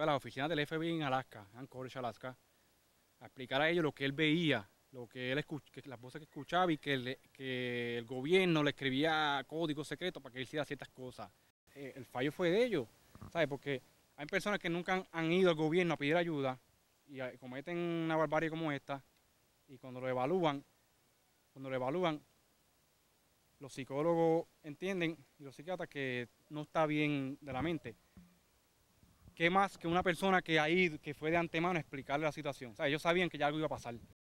fue a las oficinas del FBI en Alaska, Anchorage, Alaska, a explicar a ellos lo que él veía, lo que él las voces que escuchaba y que el gobierno le escribía códigos secretos para que él hiciera ciertas cosas. El fallo fue de ellos, ¿sabes? Porque hay personas que nunca han ido al gobierno a pedir ayuda y cometen una barbarie como esta, y cuando lo evalúan, los psicólogos entienden, y los psiquiatras, que no está bien de la mente. ¿Qué más que una persona que fue de antemano a explicarle la situación? O sea, ellos sabían que ya algo iba a pasar.